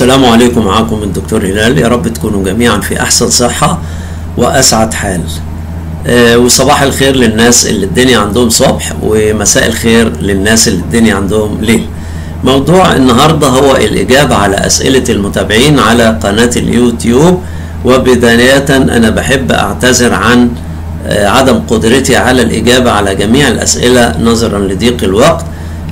السلام عليكم، معاكم الدكتور هلال. يا رب تكونوا جميعا في احسن صحة واسعد حال، وصباح الخير للناس اللي الدنيا عندهم صبح، ومساء الخير للناس اللي الدنيا عندهم ليل. موضوع النهاردة هو الاجابة على اسئلة المتابعين على قناة اليوتيوب. وبداية انا بحب اعتذر عن عدم قدرتي على الاجابة على جميع الاسئلة نظرا لضيق الوقت،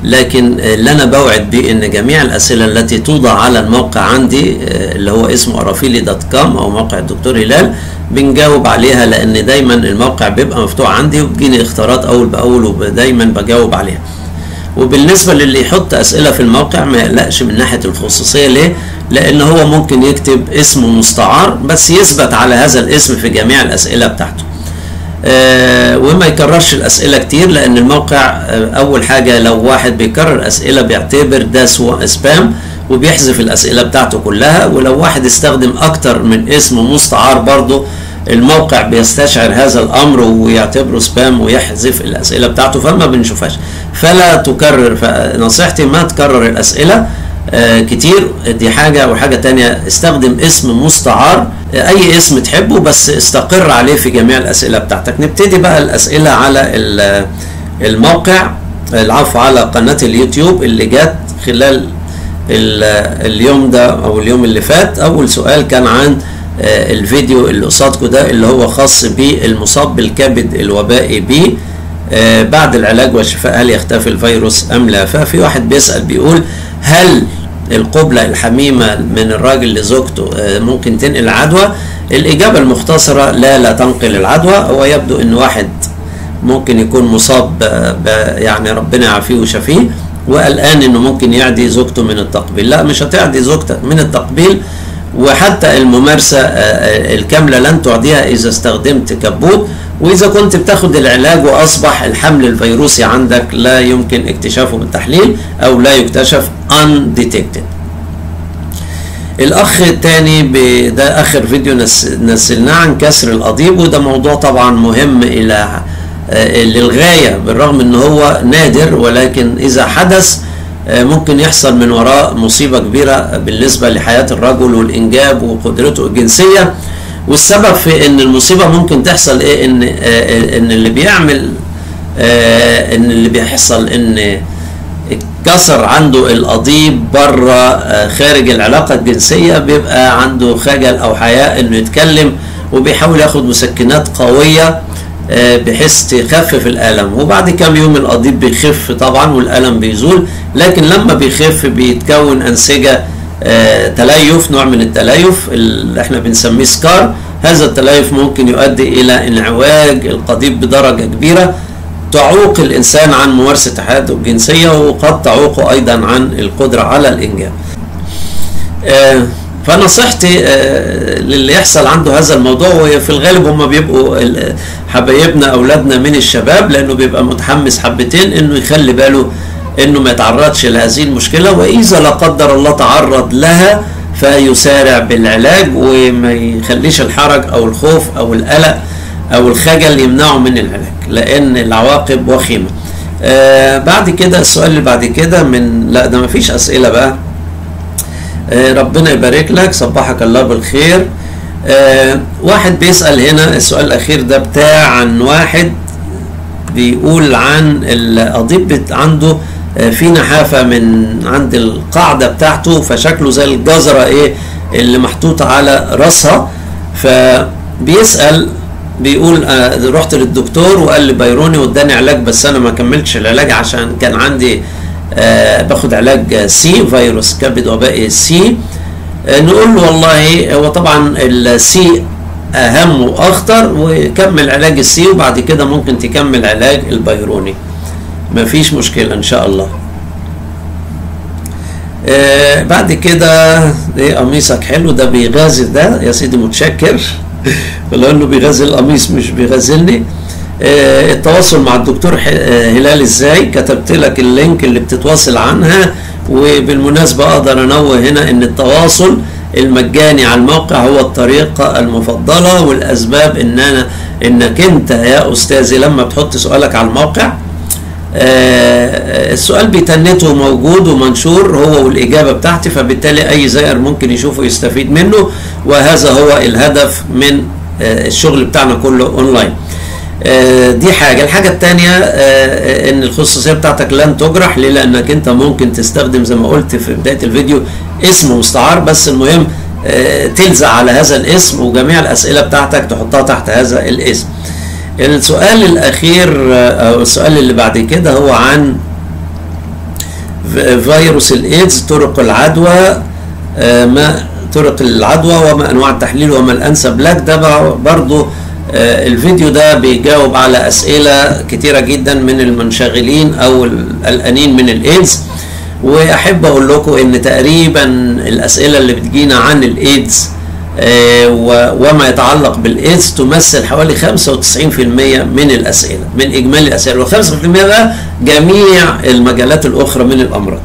لكن اللي انا بوعد بيه ان جميع الاسئله التي توضع على الموقع عندي اللي هو اسمه araphily.com او موقع الدكتور هلال بنجاوب عليها، لان دايما الموقع بيبقى مفتوح عندي وبتجيني اختيارات اول باول ودايما بجاوب عليها. وبالنسبه للي يحط اسئله في الموقع ما يقلقش من ناحيه الخصوصيه. ليه؟ لان هو ممكن يكتب اسم مستعار بس يثبت على هذا الاسم في جميع الاسئله بتاعته، وما يكررش الأسئلة كتير، لأن الموقع أول حاجة لو واحد بيكرر أسئلة بيعتبر ده سبام وبيحذف الأسئلة بتاعته كلها، ولو واحد استخدم أكتر من اسم مستعار برضه الموقع بيستشعر هذا الأمر ويعتبره سبام ويحذف الأسئلة بتاعته فما بنشوفهاش. فلا تكرر، فنصيحتي ما تكرر الأسئلة كتير، دي حاجة. وحاجة تانية، استخدم اسم مستعار، اي اسم تحبه بس استقر عليه في جميع الاسئلة بتاعتك. نبتدي بقى الاسئلة على الموقع، العفو، على قناة اليوتيوب اللي جات خلال اليوم ده او اليوم اللي فات. اول سؤال كان عن الفيديو اللي قصادكم ده اللي هو خاص بالمصاب بالكبد الوبائي بي بعد العلاج والشفاء، هل يختفي الفيروس ام لا؟ ففي واحد بيسأل بيقول هل القبلة الحميمة من الراجل لزوجته ممكن تنقل العدوى؟ الإجابة المختصرة لا تنقل العدوى. هو يبدو إن واحد ممكن يكون مصاب يعني ربنا يعافيه ويشفيه وقلقان إنه ممكن يعدي زوجته من التقبيل. لا، مش هتعدي زوجتك من التقبيل، وحتى الممارسة الكاملة لن تعديها إذا استخدمت كبوت، وإذا كنت بتاخد العلاج وأصبح الحمل الفيروسي عندك لا يمكن اكتشافه بالتحليل أو لا يكتشف undetected. الأخ التاني ده آخر فيديو نزلناه عن كسر القضيب، وده موضوع طبعا مهم إلى للغاية، بالرغم إن هو نادر ولكن إذا حدث ممكن يحصل من وراء مصيبة كبيرة بالنسبة لحياة الرجل والإنجاب وقدرته الجنسية. والسبب في ان المصيبه ممكن تحصل ايه؟ ان اللي بيعمل ان اللي بيحصل ان اتكسر عنده القضيب بره خارج العلاقه الجنسيه، بيبقى عنده خجل او حياء انه يتكلم، وبيحاول ياخد مسكنات قويه بحيث تخفف الالم، وبعد كام يوم القضيب بيخف طبعا والالم بيزول، لكن لما بيخف بيتكون انسجه تليف، نوع من التليف اللي احنا بنسميه سكار. هذا التليف ممكن يؤدي الى انعواج القضيب بدرجه كبيره تعوق الانسان عن ممارسه حياته الجنسيه، وقد تعوقه ايضا عن القدره على الانجاب. فنصيحتي للي يحصل عنده هذا الموضوع، وفي الغالب هم بيبقوا حبايبنا اولادنا من الشباب لانه بيبقى متحمس حبتين، انه يخلي باله انه ما يتعرضش لهذه المشكله، واذا لا قدر الله تعرض لها فيسارع بالعلاج وما يخليش الحرج او الخوف او القلق او الخجل يمنعه من العلاج، لان العواقب وخيمه. بعد كده السؤال اللي بعد كده من لا ده ما فيش اسئله بقى. ربنا يبارك لك، صبحك الله بالخير. واحد بيسال هنا السؤال الاخير ده بتاع عن واحد بيقول عن القضيب عنده في نحافة من عند القاعدة بتاعته، فشكله زي الجزرة ايه اللي محطوطة على راسها. فبيسأل بيقول رحت للدكتور وقال لي بيروني واداني علاج، بس انا ما كملتش العلاج عشان كان عندي باخد علاج سي، فيروس كبد وباقي سي. نقول له والله هو طبعا السي اهم واخطر، وكمل علاج السي وبعد كده ممكن تكمل علاج البيروني، مفيش مشكلة إن شاء الله. بعد كده إيه قميصك حلو، ده بيغازل ده يا سيدي، متشكر لأنه بيغازل القميص مش بيغازلني. التواصل مع الدكتور هلال إزاي؟ كتبت لك اللينك اللي بتتواصل عنها، وبالمناسبة أقدر أنوه هنا إن التواصل المجاني على الموقع هو الطريقة المفضلة، والأسباب إنك أنت يا أستاذي لما بتحط سؤالك على الموقع السؤال بتنته موجود ومنشور هو والإجابة بتاعتي، فبالتالي أي زائر ممكن يشوفه يستفيد منه، وهذا هو الهدف من الشغل بتاعنا كله أونلاين. دي حاجة. الحاجة التانية إن الخصوصية بتاعتك لن تجرح. ليه؟ لأنك أنت ممكن تستخدم زي ما قلت في بداية الفيديو اسم مستعار، بس المهم تلزق على هذا الاسم وجميع الأسئلة بتاعتك تحطها تحت هذا الاسم. السؤال الأخير أو السؤال اللي بعد كده هو عن فيروس الإيدز، طرق العدوى، ما طرق العدوى وما أنواع التحليل وما الأنسب لك. ده برضو الفيديو ده بيجاوب على أسئلة كتيرة جدا من المنشغلين أو القلقانين من الإيدز، وأحب أقول لكم إن تقريبا الأسئلة اللي بتجينا عن الإيدز وما يتعلق بالإيدز تمثل حوالي 95% من الأسئلة، من إجمالي الأسئلة، و5% بقى جميع المجالات الأخرى من الأمراض.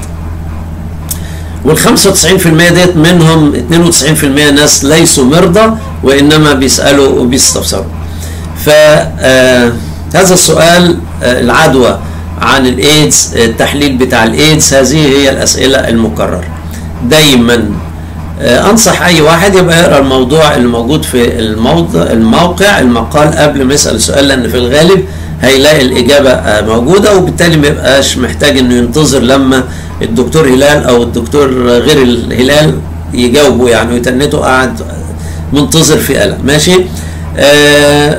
وال95% ديت منهم 92% ناس ليسوا مرضى وإنما بيسألوا وبيستفسروا. فهذا السؤال العدوى عن الإيدز، التحليل بتاع الإيدز، هذه هي الأسئلة المكررة دايما. أنصح أي واحد يبقى يقرأ الموضوع اللي موجود في الموقع المقال قبل ما يسأل السؤال، لأن في الغالب هيلاقي الإجابة موجودة، وبالتالي ما يبقاش محتاج إنه ينتظر لما الدكتور هلال أو الدكتور غير الهلال يجاوبوا يعني، ويتنته قاعد منتظر في قلق. ماشي؟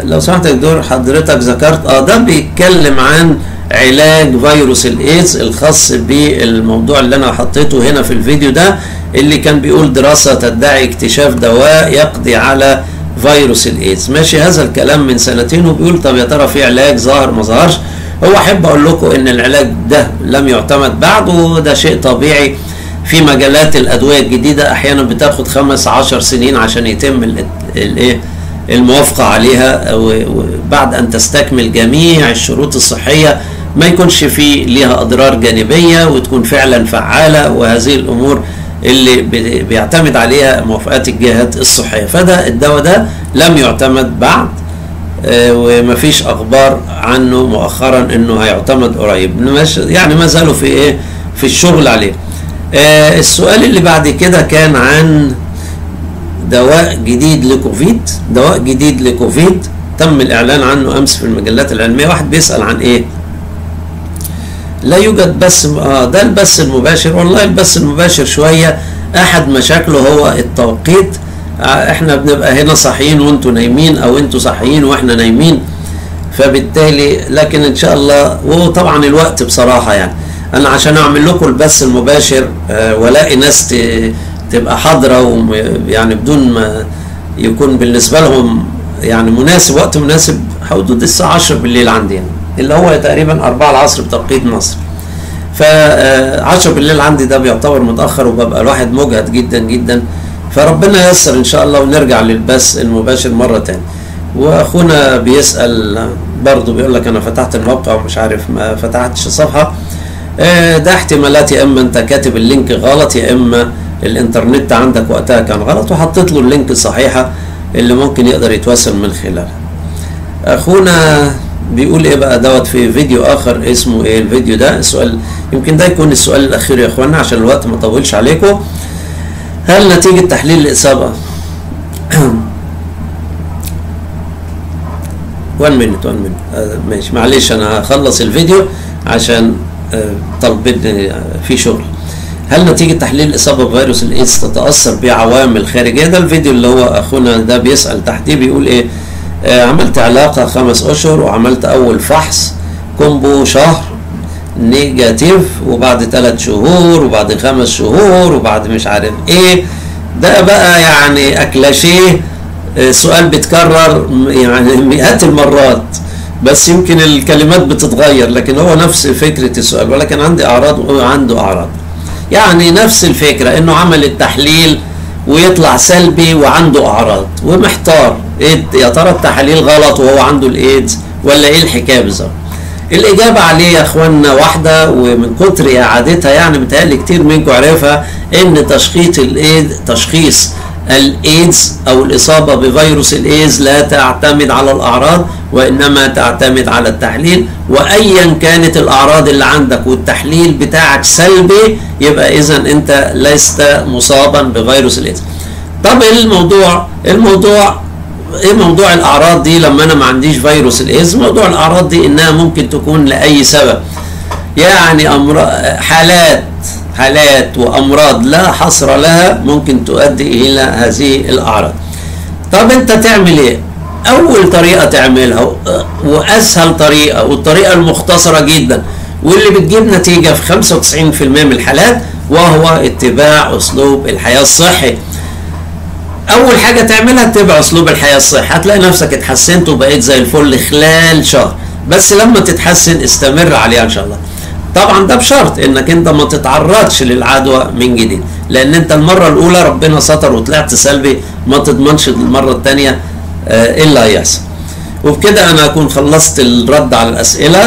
لو سمحت يا دكتور، حضرتك ذكرت ده بيتكلم عن علاج فيروس الإيدز الخاص بالموضوع اللي أنا حطيته هنا في الفيديو ده، اللي كان بيقول دراسة تدعي اكتشاف دواء يقضي على فيروس الإيدز. ماشي، هذا الكلام من سنتين، وبيقول طب يا ترى في علاج ظاهر ما ظهرش؟ هو أحب أقول لكم إن العلاج ده لم يعتمد بعد، وده شيء طبيعي في مجالات الأدوية الجديدة، أحيانا بتاخد 5-10 سنين عشان يتم الموافقة عليها، وبعد أن تستكمل جميع الشروط الصحية ما يكونش فيه ليها أضرار جانبية وتكون فعلا فعالة، وهذه الأمور اللي بيعتمد عليها موافقات الجهات الصحية. فده الدواء ده لم يعتمد بعد، ومفيش أخبار عنه مؤخرا إنه هيعتمد قريب، يعني ما زالوا في إيه، في الشغل عليه. السؤال اللي بعد كده كان عن دواء جديد لكوفيد، دواء جديد لكوفيد تم الإعلان عنه أمس في المجلات العلمية. واحد بيسأل عن إيه؟ لا يوجد بث، ده البث المباشر. والله البث المباشر شوية أحد مشاكله هو التوقيت، احنا بنبقى هنا صاحيين وانتوا نايمين، او انتوا صاحيين واحنا نايمين، فبالتالي لكن ان شاء الله. وطبعا الوقت بصراحة يعني انا عشان اعمل لكم البث المباشر والاقي ناس تبقى حاضرة يعني بدون ما يكون بالنسبة لهم يعني مناسب، وقت مناسب حدود الساعة 10 بالليل عندي يعني، اللي هو تقريبا 4 العصر بتوقيت مصر، ف 10 بالليل عندي ده بيعتبر متأخر، وببقى الواحد مجهد جدا جدا. فربنا ييسر ان شاء الله ونرجع للبث المباشر مرة تاني. واخونا بيسأل برضه بيقول لك انا فتحت الموقع ومش عارف ما فتحتش الصفحة. ده احتمالات، يا اما انت كاتب اللينك غلط، يا اما الانترنت عندك وقتها كان غلط، وحطيت له اللينك الصحيحة اللي ممكن يقدر يتواصل من خلالها. اخونا بيقول ايه بقى دوت في فيديو اخر اسمه ايه الفيديو ده؟ السؤال يمكن ده يكون السؤال الاخير يا اخوانا عشان الوقت ما طولش عليكم. هل نتيجة تحليل الإصابة one minute ماشي، معلش أنا هخلص الفيديو عشان طالبني في شغل. هل نتيجة تحليل الإصابة بفيروس الإيدز تتأثر بعوامل خارجية؟ ده الفيديو اللي هو أخونا ده بيسأل تحتيه، بيقول إيه عملت علاقة 5 أشهر وعملت أول فحص كومبو شهر نيجاتيف، وبعد 3 شهور وبعد 5 شهور وبعد مش عارف ايه. ده بقى يعني اكلاشيه، سؤال بيتكرر يعني مئات المرات، بس يمكن الكلمات بتتغير، لكن هو نفس فكرة السؤال. ولكن عندي اعراض وهو عنده اعراض، يعني نفس الفكرة انه عمل التحليل ويطلع سلبي وعنده اعراض ومحتار ايه يا ترى التحاليل غلط وهو عنده الايدز ولا ايه الحكاية بالظبط. الإجابة عليه يا إخوانا واحدة، ومن كتر إعادتها يعني متهيألي كتير منكم عرفها، إن تشخيص الايدز او الاصابه بفيروس الايدز لا تعتمد على الاعراض وانما تعتمد على التحليل، وايا كانت الاعراض اللي عندك والتحليل بتاعك سلبي يبقى اذا انت لست مصابا بفيروس الايدز. طب موضوع الاعراض دي لما انا ما عنديش فيروس الايدز، موضوع الاعراض دي انها ممكن تكون لاي سبب، يعني حالات وامراض لا حصر لها ممكن تؤدي الى هذه الاعراض. طب انت تعمل ايه؟ اول طريقه تعملها واسهل طريقه والطريقه المختصره جدا واللي بتجيب نتيجه في 95% من الحالات، وهو اتباع اسلوب الحياه الصحي. اول حاجه تعملها اتبع اسلوب الحياه الصحي، هتلاقي نفسك اتحسنت وبقيت زي الفل خلال شهر، بس لما تتحسن استمر عليها ان شاء الله. طبعا ده بشرط انك انت ما تتعرضش للعدوى من جديد، لان انت المره الاولى ربنا ستر وطلعت سلبي، ما تضمنش المره الثانيه ايه اللي هيحصل. وبكده انا هكون خلصت الرد على الاسئله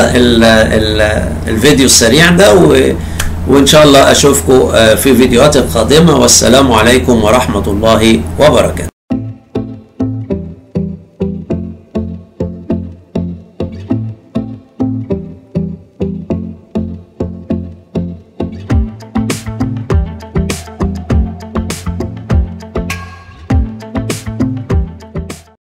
الفيديو السريع ده، وان شاء الله اشوفكم في فيديوهات القادمه، والسلام عليكم ورحمه الله وبركاته.